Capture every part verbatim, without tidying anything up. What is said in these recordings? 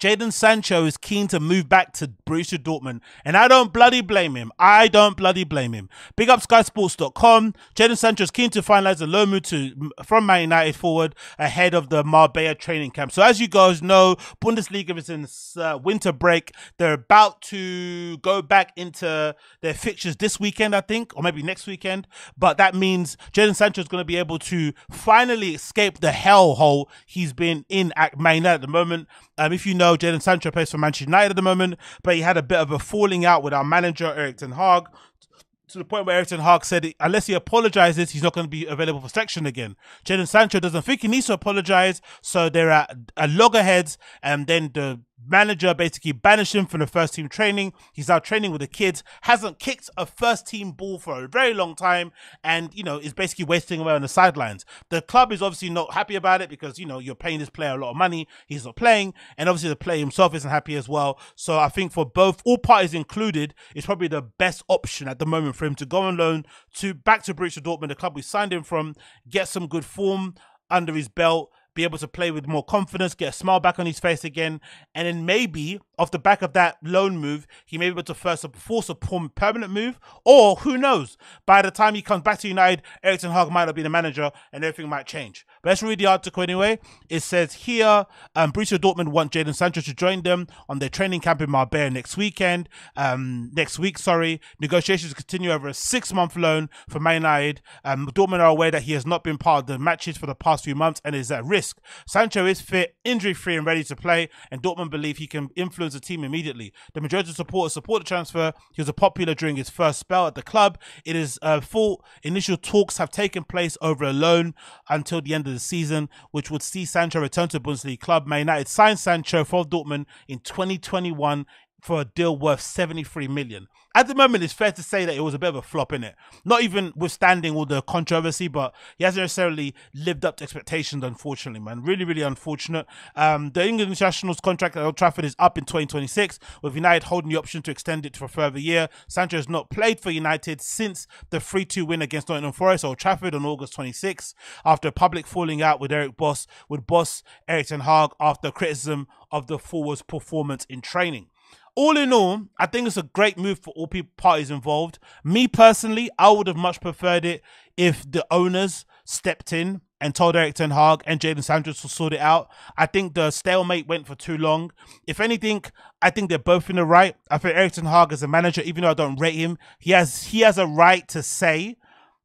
Jadon Sancho is keen to move back to Borussia Dortmund, and I don't bloody blame him. I don't bloody blame him. Big up Sky Sports dot com. Jadon Sancho is keen to finalise a loan move to, from Man United forward ahead of the Marbella training camp. So as you guys know, Bundesliga is in uh, winter break. They're about to go back into their fixtures this weekend, I think, or maybe next weekend. But that means Jadon Sancho is going to be able to finally escape the hellhole he's been in at Man United at the moment. Um, if you know, Jadon Sancho plays for Manchester United at the moment, but he had a bit of a falling out with our manager, Erik ten Hag, to the point where Erik ten Hag said unless he apologises, he's not going to be available for selection again. Jadon Sancho doesn't think he needs to apologise, so they're at a loggerheads, and then the manager basically banished him from the first team training. He's now training with the kids, hasn't kicked a first team ball for a very long time, and you know, is basically wasting away on the sidelines. The club is obviously not happy about it because, you know, you're paying this player a lot of money, he's not playing, and obviously the player himself isn't happy as well. So I think for both, all parties included, it's probably the best option at the moment for him to go on loan to back to Borussia Dortmund, the club we signed him from, get some good form under his belt, be able to play with more confidence, get a smile back on his face again, and then maybe off the back of that loan move, he may be able to first force a permanent move, or who knows, by the time he comes back to United, Erik ten Hag might not be the manager and everything might change. But let's read the article anyway. It says here, um, Borussia Dortmund want Jadon Sancho to join them on their training camp in Marbella next weekend, um, next week, sorry. Negotiations continue over a six-month loan for Man United. Um, Dortmund are aware that he has not been part of the matches for the past few months and is at risk. Sancho is fit, injury-free and ready to play, and Dortmund believe he can influence the team immediately. The majority of supporters support the transfer. He was popular during his first spell at the club. It is uh, full initial talks have taken place over a loan until the end of the season, which would see Sancho return to the Bundesliga club. Man United signed Sancho for Dortmund in twenty twenty-one for a deal worth seventy-three million. At the moment, it's fair to say that it was a bit of a flop, innit? Not even withstanding all the controversy, but he hasn't necessarily lived up to expectations, unfortunately, man. Really, really unfortunate. Um, the England international's contract at Old Trafford is up in twenty twenty-six, with United holding the option to extend it for a further year. Sancho has not played for United since the three two win against Nottingham Forest, Old Trafford, on August twenty-sixth, after a public falling out with Eric Boss, with boss Erik ten Hag after criticism of the forward's performance in training. All in all, I think it's a great move for all people, parties involved. Me personally, I would have much preferred it if the owners stepped in and told Erik ten Hag and Jadon Sancho to sort it out. I think the stalemate went for too long. If anything, I think they're both in the right. I think Erik ten Hag as a manager, even though I don't rate him, he has he has a right to say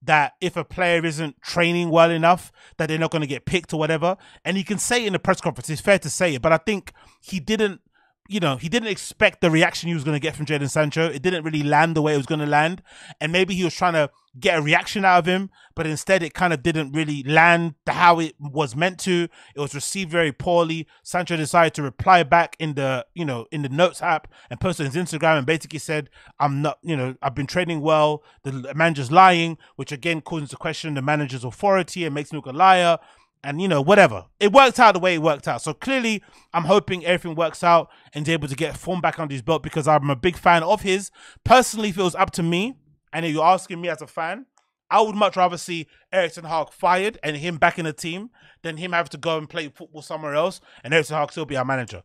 that if a player isn't training well enough, that they're not going to get picked or whatever. And he can say it in the press conference. It's fair to say it, but I think he didn't. You know, he didn't expect the reaction he was going to get from Jadon Sancho. It didn't really land the way it was going to land. And maybe he was trying to get a reaction out of him, but instead it kind of didn't really land how it was meant to. It was received very poorly. Sancho decided to reply back in the, you know, in the notes app and posted his Instagram and basically said, I'm not, you know, I've been training well. The manager's lying, which again calls into question the manager's authority and makes him look a liar. And, you know, whatever. It worked out the way it worked out. So clearly, I'm hoping everything works out and he's able to get form back under his belt, because I'm a big fan of his. Personally, if it was up to me, and if you're asking me as a fan, I would much rather see Erik ten Hag fired and him back in the team than him have to go and play football somewhere else and Erik ten Hag still be our manager.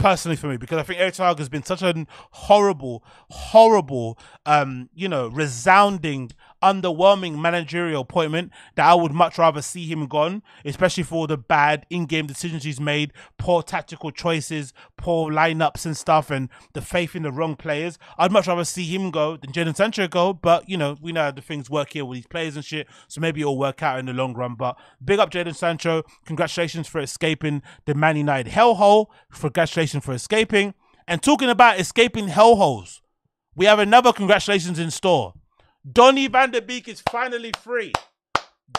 Personally for me, because I think Erik ten Hag has been such a horrible, horrible, um, you know, resounding, underwhelming managerial appointment that I would much rather see him gone, especially for all the bad in-game decisions he's made, poor tactical choices, poor lineups and stuff, and the faith in the wrong players. I'd much rather see him go than Jadon Sancho go, but, you know, we know how the things work here with these players and shit, so maybe it'll work out in the long run. But big up Jadon Sancho. Congratulations for escaping the Man United hellhole. Congratulations for escaping. And talking about escaping hellholes, we have another congratulations in store. Donny van de Beek is finally free.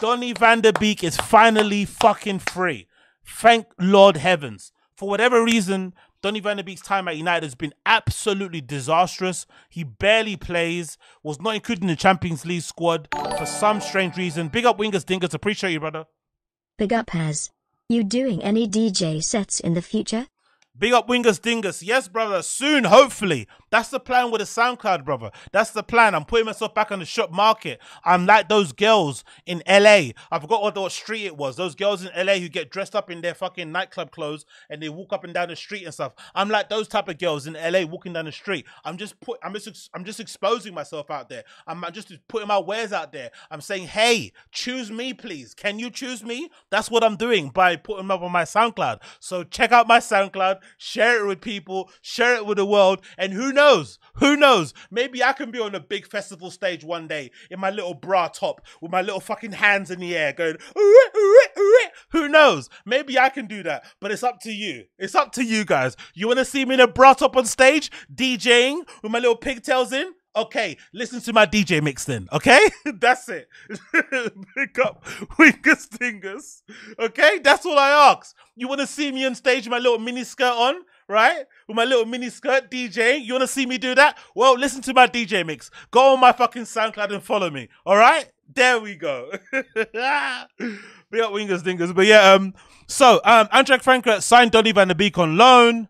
Donny van de Beek is finally fucking free. Thank Lord heavens. For whatever reason, Donny van de Beek's time at United has been absolutely disastrous. He barely plays, was not included in the Champions League squad for some strange reason. Big up Wingers Dingers, appreciate you, brother. Big up Haz. You doing any D J sets in the future? Big up Wingus Dingus. Yes, brother. Soon, hopefully. That's the plan with the SoundCloud, brother. That's the plan. I'm putting myself back on the shop market. I'm like those girls in L A. I forgot what, what street it was. Those girls in L A who get dressed up in their fucking nightclub clothes and they walk up and down the street and stuff. I'm like those type of girls in L A walking down the street. I'm just put. I'm just. I'm just exposing myself out there. I'm just putting my wares out there. I'm saying, hey, choose me, please. Can you choose me? That's what I'm doing by putting up on my SoundCloud. So check out my SoundCloud. Share it with people. Share it with the world. And who knows? Who knows? Maybe I can be on a big festival stage one day in my little bra top with my little fucking hands in the air going, ooh, ooh, ooh. Who knows? Maybe I can do that. But it's up to you. It's up to you guys. You want to see me in a bra top on stage DJing with my little pigtails in? Okay, listen to my D J mix then, okay? That's it. Pick up Wingus Dingus, okay? That's all I ask. You want to see me on stage with my little mini skirt on, right? With my little mini skirt DJing. You want to see me do that? Well, listen to my D J mix. Go on my fucking SoundCloud and follow me, all right? There we go. Big up Wingus Dingus. But yeah, um, so um, Eintracht Frankfurt signed Donny van de Beek on loan.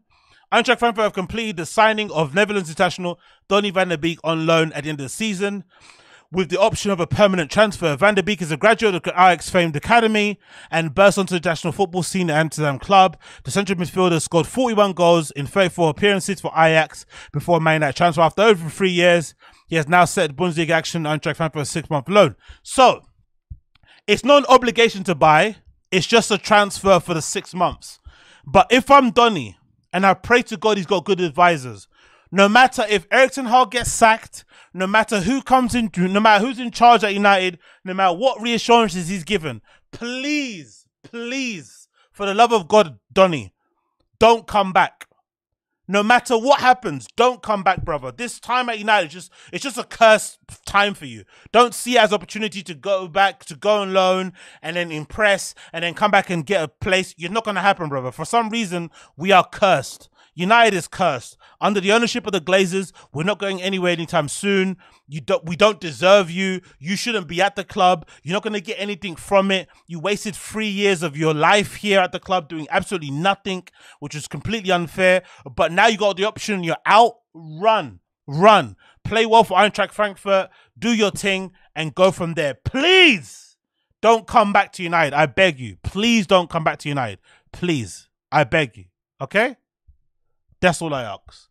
Eintracht Frankfurt have completed the signing of Netherlands international Donny van de Beek on loan at the end of the season with the option of a permanent transfer. Van de Beek is a graduate of the Ajax famed academy and burst onto the national football scene at Amsterdam club. The central midfielder scored forty-one goals in thirty-four appearances for Ajax before Man United transfer. After over three years, he has now set Bundesliga action on Eintracht Frankfurt for a six-month loan. So, it's not an obligation to buy. It's just a transfer for the six months. But if I'm Donny, and I pray to God he's got good advisors. No matter if Erik ten Hag gets sacked, no matter who comes in, no matter who's in charge at United, no matter what reassurances he's given, please, please, for the love of God, Donny, don't come back. No matter what happens, don't come back, brother. This time at United, just it's just a cursed time for you. Don't see it as an opportunity to go back, to go on loan, and then impress, and then come back and get a place. You're not going to happen, brother. For some reason, we are cursed. United is cursed. Under the ownership of the Glazers, we're not going anywhere anytime soon. You don't, we don't deserve you. You shouldn't be at the club. You're not going to get anything from it. You wasted three years of your life here at the club doing absolutely nothing, which is completely unfair. But now you got the option. You're out. Run. Run. Play well for Eintracht Frankfurt. Do your thing and go from there. Please don't come back to United. I beg you. Please don't come back to United. Please. I beg you. Okay? That's all I ask.